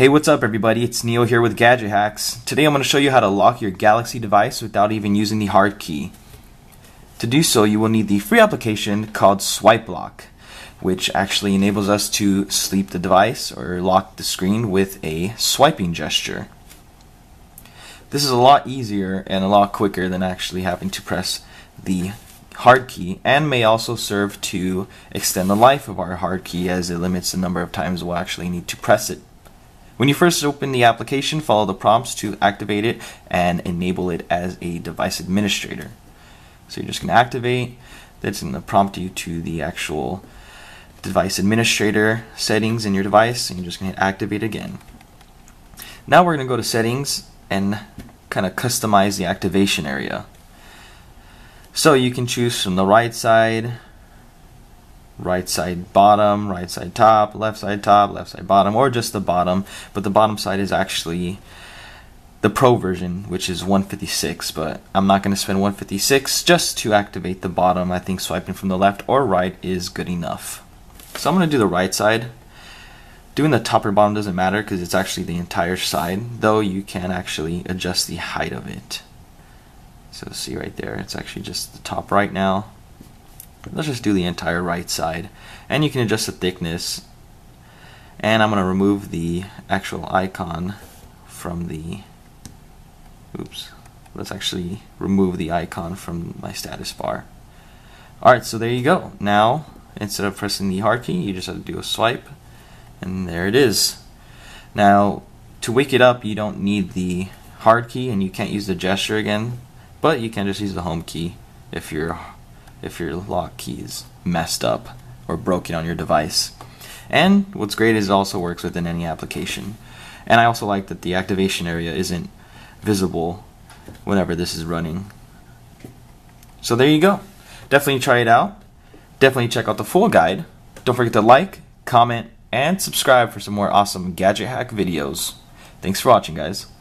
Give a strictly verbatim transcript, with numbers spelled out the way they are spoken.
Hey, what's up everybody, it's Neo here with Gadget Hacks. Today I'm going to show you how to lock your Galaxy device without even using the hard key. To do so, you will need the free application called Swipe Lock, which actually enables us to sleep the device or lock the screen with a swiping gesture. This is a lot easier and a lot quicker than actually having to press the hard key, and may also serve to extend the life of our hard key, as it limits the number of times we'll actually need to press it. When you first open the application, follow the prompts to activate it and enable it as a device administrator. So you're just going to activate. That's going to prompt you to the actual device administrator settings in your device, and you're just going to hit activate again. Now we're going to go to settings and kind of customize the activation area. So you can choose from the right side, right side bottom, right side top, left side top, left side bottom, or just the bottom. But the bottom side is actually the pro version, which is one fifty-six, but I'm not going to spend one fifty-six just to activate the bottom. I think swiping from the left or right is good enough. So I'm going to do the right side. Doing the top or bottom doesn't matter because it's actually the entire side, though you can actually adjust the height of it. So see right there, it's actually just the top right now. Let's just do the entire right side, and you can adjust the thickness, and I'm going to remove the actual icon from the oops let's actually remove the icon from my status bar. Alright, so there you go. Now instead of pressing the hard key, you just have to do a swipe, and there it is. Now to wake it up, you don't need the hard key and you can't use the gesture again, but you can just use the home key if you're if your lock key is messed up or broken on your device. And what's great is it also works within any application. And I also like that the activation area isn't visible whenever this is running. So there you go. Definitely try it out. Definitely check out the full guide. Don't forget to like, comment, and subscribe for some more awesome gadget hack videos. Thanks for watching, guys.